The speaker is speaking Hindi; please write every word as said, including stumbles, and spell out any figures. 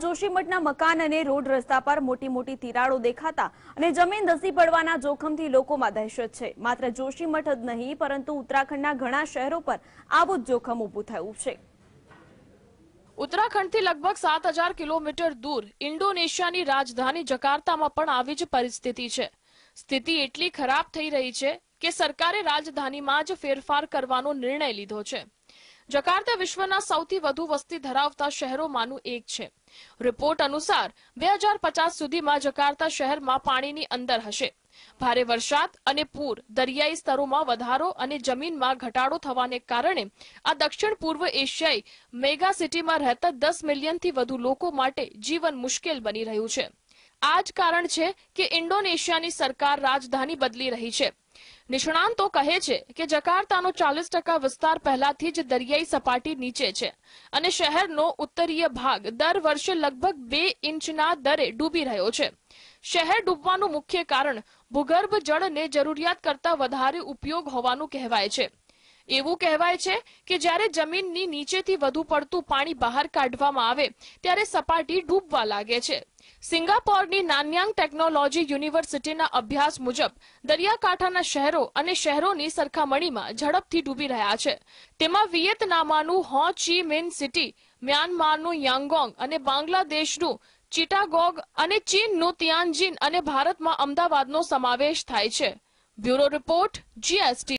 जोशीमठना मकान अने रोड रस्ता पर मोटी मोटी तिराड़ो देखाता अने जमीन धसी पड़वाना जोखमथी लोकोमां दहशत छे। मात्र जोशीमठ ज नहीं परंतु उत्तराखंडना घणा शहरो पर आवुं जोखम ऊभुं थयुं छे। उत्तराखंड थी लगभग सात हजार किलोमीटर दूर इंडोनेशियानी राजधानी जकार्तामां पण आवी ज परिस्थिति छे। स्थिति एटली खराब थई रही छे के सरकारे राजधानीमां ज फेरफार करवानो निर्णय लीधो छे। जकार्ता विश्वना सौथी वधु वस्ती धरावता शहरोमांनुं एक छे। रिपोर्ट अनुसार दो हज़ार पचास सुधीमां जकार्ता शहरमां पाणीनी अंदर हशे। भारे वरसाद अने पूर, दरियाई स्तरोमां वधारो अने जमीनमां घटाडो थवाने कारणे आ दक्षिण पूर्व एशियाई मेगा सिटीमां रहता दस मिलियनथी वधु लोको माटे जीवन मुश्केल बनी रह्युं छे। आ ज कारण छे के इंडोनेशियानी सरकार राजधानी बदली रही छे। निष्णांतो कहे छे के जकार्तानो चालीस टका विस्तार पहलाथी ज दरियाई सपाटी नीचे छे अने शहरनो उत्तरीय भाग दर वर्षे लगभग बे इंचना दरे डूबी रह्यो छे। शहर डूबवानुं मुख्य कारण भूगर्भ जळने जरूरियात करता वधारे उपयोग होवानुं कहेवाय छे। एवुं कहेवाय छे के ज्यारे जमीननी नीचेथी वधु पड़तुं पाणी बहार काढवामां आवे त्यारे सपाटी डूबवा लागे छे। सिंगापोरनी नान्यांग टेक्नोलॉजी यूनिवर्सिटी ना अभ्यास मुजब दरियाकांठाना शहरो अने शहरोनी सरखामणीमां झड़पथी डूबी रह्या छे। तेमां वियतनामनु हो ची मिन सिटी, म्यांमारनु यांगोंग अने बांग्लादेशनु चिटागोंग अने चीननु तियानजिन अने भारतमां अमदावादनो समावेश थाय छे। Bureau report G S T.